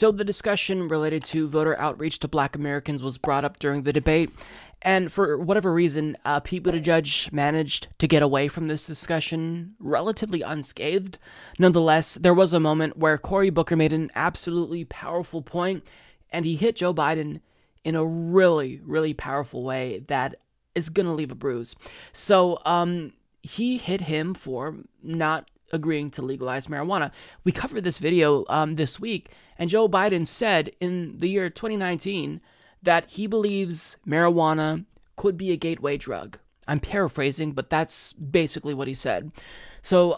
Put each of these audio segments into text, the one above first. So the discussion related to voter outreach to Black Americans was brought up during the debate, and for whatever reason, Pete Buttigieg managed to get away from this discussion relatively unscathed. Nonetheless, there was a moment where Cory Booker made an absolutely powerful point, and he hit Joe Biden in a really, really powerful way that is going to leave a bruise. So he hit him for not agreeing to legalize marijuana. We covered this video this week, and Joe Biden said in the year 2019 that he believes marijuana could be a gateway drug. I'm paraphrasing, but that's basically what he said. So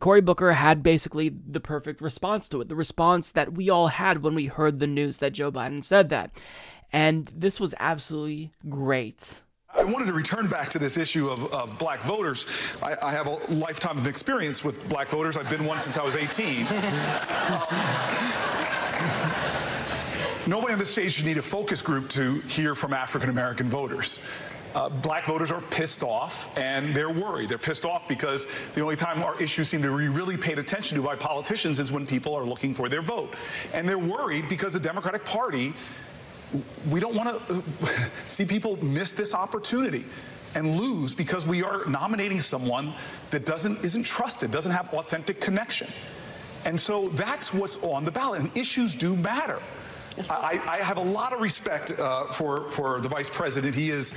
Cory Booker had basically the perfect response to it, the response that we all had when we heard the news that Joe Biden said that. And this was absolutely great. I wanted to return back to this issue of Black voters. I have a lifetime of experience with Black voters. I've been one since I was 18. Nobody on this stage should need a focus group to hear from African-American voters. Black voters are pissed off, and they're worried. They're pissed off because the only time our issues seem to be really paid attention to by politicians is when people are looking for their vote. And they're worried because the Democratic Party, we don't want to see people miss this opportunity and lose because we are nominating someone that isn't trusted, doesn't have authentic connection. And so that's what's on the ballot, and issues do matter. I have a lot of respect for the vice president. He has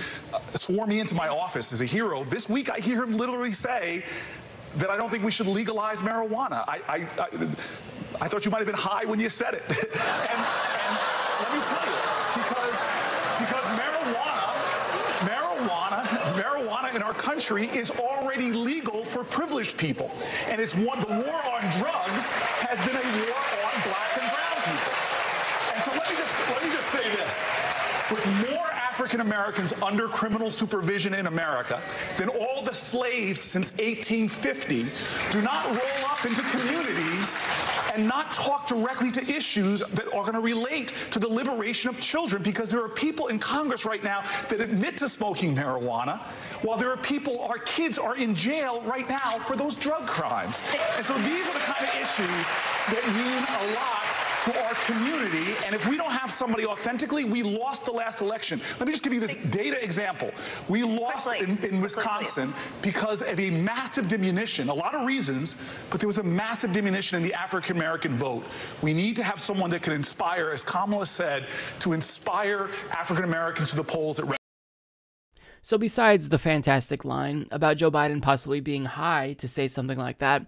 sworn me into my office as a hero. This week I hear him literally say that I don't think we should legalize marijuana. I thought you might have been high when you said it. and let me tell you, because marijuana in our country is already legal for privileged people. And it's the war on drugs has been a war on Black and brown people. And so let me just say this. With more African Americans under criminal supervision in America than all the slaves since 1850, do not roll up into communities and not talk directly to issues that are going to relate to the liberation of children, because there are people in Congress right now that admit to smoking marijuana, while there are people, our kids are in jail right now for those drug crimes. And so these are the kind of issues that mean a lot to our community, and if we don't have somebody authentically, we lost the last election. Let me just give you this data example. We lost in Wisconsin because of a massive diminution, a lot of reasons, but there was a massive diminution in the African-American vote. We need to have someone that can inspire, as Kamala said, to inspire African-Americans to the polls at. So besides the fantastic line about Joe Biden possibly being high to say something like that,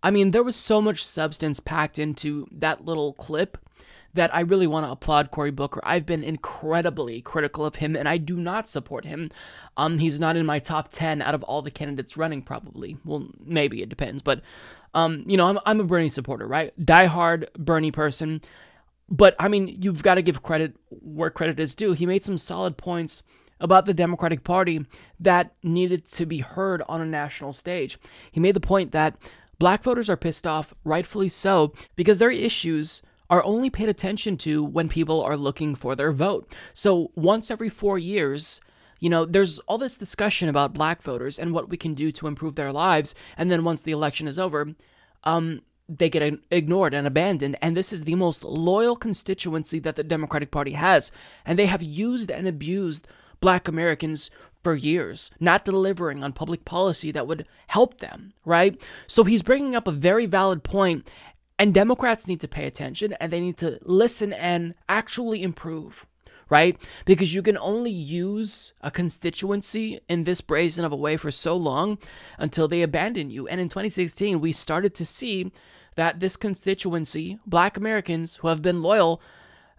I mean, there was so much substance packed into that little clip that I really want to applaud Cory Booker. I've been incredibly critical of him, and I do not support him. He's not in my top 10 out of all the candidates running, probably. Well, maybe, it depends. But, you know, I'm a Bernie supporter, right? Diehard Bernie person. But, I mean, you've got to give credit where credit is due. He made some solid points about the Democratic Party that needed to be heard on a national stage. He made the point that Black voters are pissed off, rightfully so, because their issues are only paid attention to when people are looking for their vote. So once every 4 years, you know, there's all this discussion about Black voters and what we can do to improve their lives. And then once the election is over, they get ignored and abandoned. And this is the most loyal constituency that the Democratic Party has. And they have used and abused Black Americans for years, not delivering on public policy that would help them, right? So he's bringing up a very valid point, and Democrats need to pay attention, and they need to listen and actually improve, right? Because you can only use a constituency in this brazen of a way for so long until they abandon you. And in 2016, we started to see that this constituency, Black Americans who have been loyal,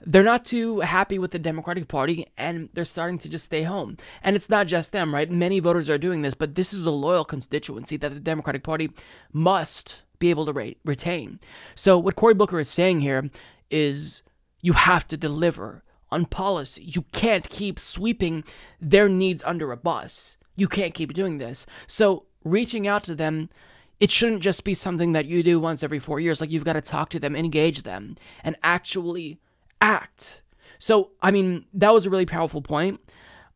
they're not too happy with the Democratic Party, and they're starting to just stay home. And it's not just them, right? Many voters are doing this, but this is a loyal constituency that the Democratic Party must be able to retain. So what Cory Booker is saying here is you have to deliver on policy. You can't keep sweeping their needs under a bus. You can't keep doing this. So reaching out to them, it shouldn't just be something that you do once every 4 years. Like, you've got to talk to them, engage them, and actually act. So, I mean, that was a really powerful point.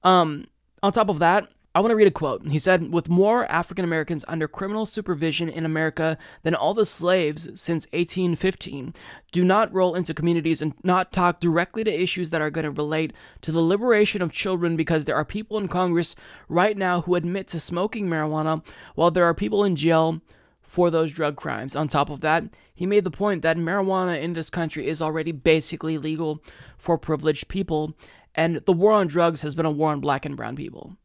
On top of that, I want to read a quote. He said, "With more African Americans under criminal supervision in America than all the slaves since 1815, do not roll into communities and not talk directly to issues that are going to relate to the liberation of children, because there are people in Congress right now who admit to smoking marijuana while there are people in jail for those drug crimes." On top of that, he made the point that marijuana in this country is already basically legal for privileged people, and the war on drugs has been a war on black and brown people.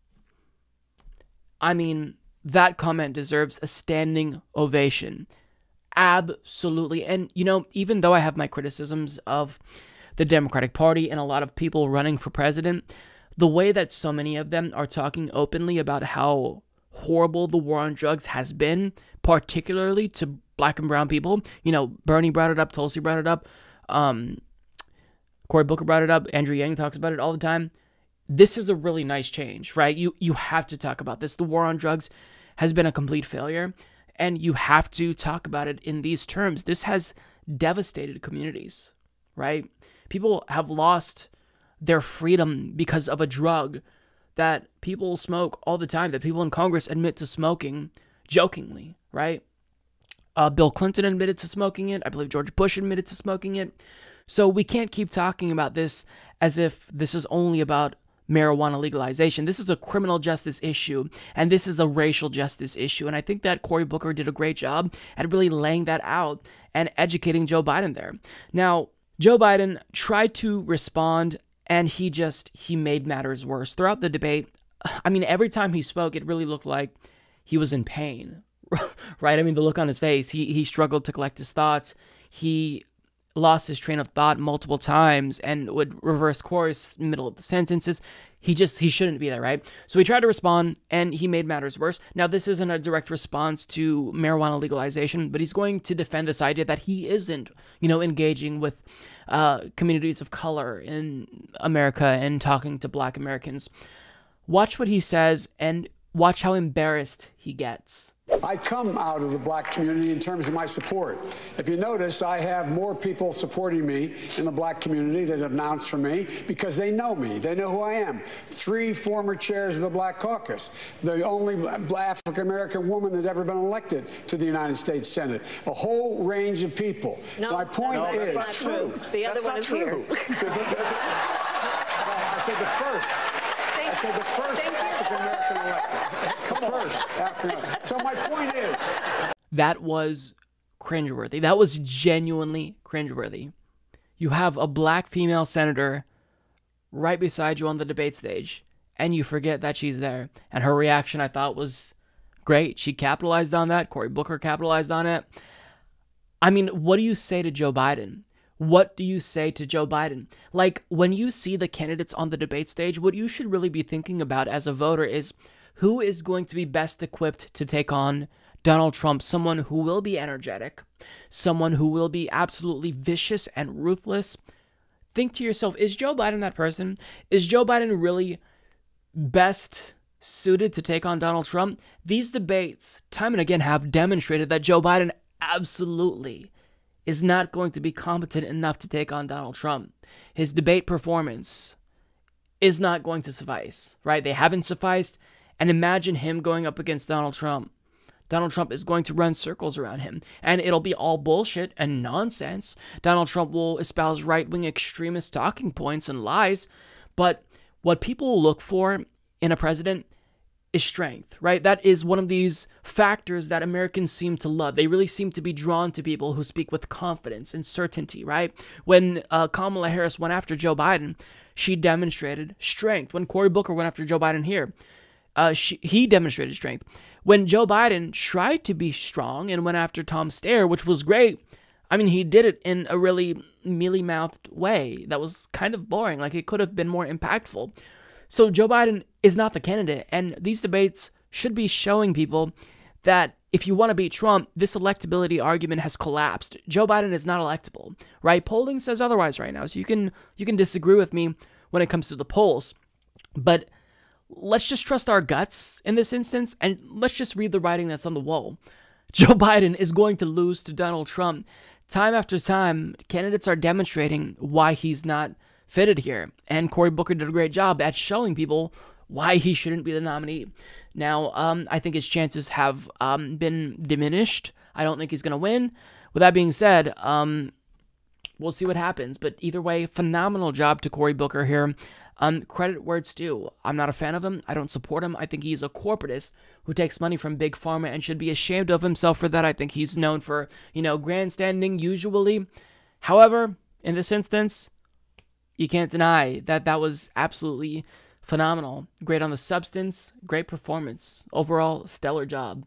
I mean, that comment deserves a standing ovation. Absolutely. And, you know, even though I have my criticisms of the Democratic Party and a lot of people running for president, the way that so many of them are talking openly about how horrible the war on drugs has been, particularly to black and brown people, you know, Bernie brought it up, Tulsi brought it up, Cory Booker brought it up, Andrew Yang talks about it all the time. This is a really nice change, right? You have to talk about this. The war on drugs has been a complete failure, and you have to talk about it in these terms. This has devastated communities, right? People have lost their freedom because of a drug that people smoke all the time, that people in Congress admit to smoking jokingly, right? Bill Clinton admitted to smoking it. I believe George Bush admitted to smoking it. So we can't keep talking about this as if this is only about marijuana legalization. This is a criminal justice issue, and this is a racial justice issue. And I think that Cory Booker did a great job at really laying that out and educating Joe Biden there. Now, Joe Biden tried to respond, and he made matters worse throughout the debate. I mean, every time he spoke, it really looked like he was in pain, right? I mean, the look on his face, he struggled to collect his thoughts. He lost his train of thought multiple times and would reverse course middle of the sentences. He shouldn't be there, right? So he tried to respond, and he made matters worse. Now, this isn't a direct response to marijuana legalization, but he's going to defend this idea that he isn't, you know, engaging with communities of color in America and talking to black Americans. Watch what he says and watch how embarrassed he gets. I come out of the black community in terms of my support. If you notice, I have more people supporting me in the black community that have announced for me because they know me. They know who I am. 3 former chairs of the Black Caucus, the only African-American woman that ever been elected to the United States Senate, a whole range of people. No, my point is not true. The other one is here. I said the first. I said the first African-American elected. First African-American. So my point is, that was cringeworthy. That was genuinely cringeworthy. You have a black female senator right beside you on the debate stage, and you forget that she's there. And her reaction, I thought, was great. She capitalized on that. Cory Booker capitalized on it. I mean, what do you say to Joe Biden? What do you say to Joe Biden? Like, when you see the candidates on the debate stage, what you should really be thinking about as a voter is who is going to be best equipped to take on Donald Trump, someone who will be energetic, someone who will be absolutely vicious and ruthless. Think to yourself, is Joe Biden that person? Is Joe Biden really best suited to take on Donald Trump? These debates, time and again, have demonstrated that Joe Biden absolutely is not going to be competent enough to take on Donald Trump. His debate performance is not going to suffice, right? They haven't sufficed. And imagine him going up against Donald Trump. Donald Trump is going to run circles around him, and it'll be all bullshit and nonsense. Donald Trump will espouse right-wing extremist talking points and lies. But what people look for in a president is strength, right? That is one of these factors that Americans seem to love. They really seem to be drawn to people who speak with confidence and certainty, right? When Kamala Harris went after Joe Biden, she demonstrated strength. When Cory Booker went after Joe Biden here, he demonstrated strength. When Joe Biden tried to be strong and went after Tom Steyer, which was great, I mean, he did it in a really mealy-mouthed way that was kind of boring. Like, it could have been more impactful. So Joe Biden is not the candidate, and these debates should be showing people that if you want to beat Trump, this electability argument has collapsed. Joe Biden is not electable, right? Polling says otherwise right now, so you can disagree with me when it comes to the polls, but let's just trust our guts in this instance, and let's just read the writing that's on the wall. Joe Biden is going to lose to Donald Trump. Time after time, candidates are demonstrating why he's not fitted here, and Cory Booker did a great job at showing people why he shouldn't be the nominee. Now, I think his chances have been diminished. I don't think he's going to win. With that being said, we'll see what happens. But either way, phenomenal job to Cory Booker here. Credit where it's due. I'm not a fan of him. I don't support him. I think he's a corporatist who takes money from big pharma and should be ashamed of himself for that. I think he's known for, you know, grandstanding usually. However, in this instance, you can't deny that that was absolutely phenomenal. Great on the substance, great performance. Overall, stellar job.